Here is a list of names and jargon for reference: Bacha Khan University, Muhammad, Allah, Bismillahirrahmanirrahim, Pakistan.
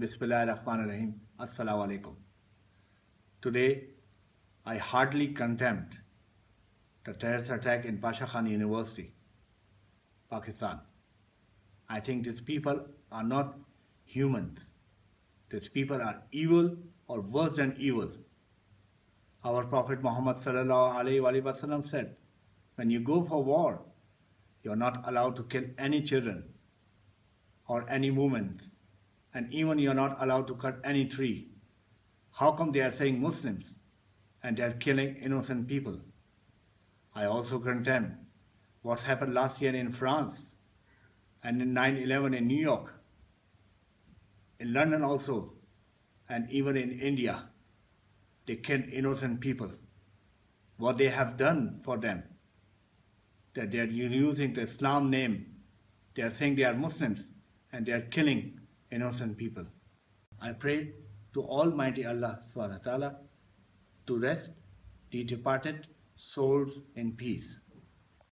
Bismillahirrahmanirrahim. Assalamu alaikum. Today, I hardly condemned the terrorist attack in Bacha Khan University, Pakistan. I think these people are not humans. These people are evil or worse than evil. Our Prophet Muhammad said, when you go for war, you are not allowed to kill any children or any women, and even you are not allowed to cut any tree. How come they are saying Muslims and they are killing innocent people? I also condemn what happened last year in France and in 9/11 in New York, in London also, and even in India. They killed innocent people. What they have done for them, that they are using the Islam name, they are saying they are Muslims and they are killing innocent people. I pray to Almighty Allah subhanahu wa ta'ala to rest the departed souls in peace.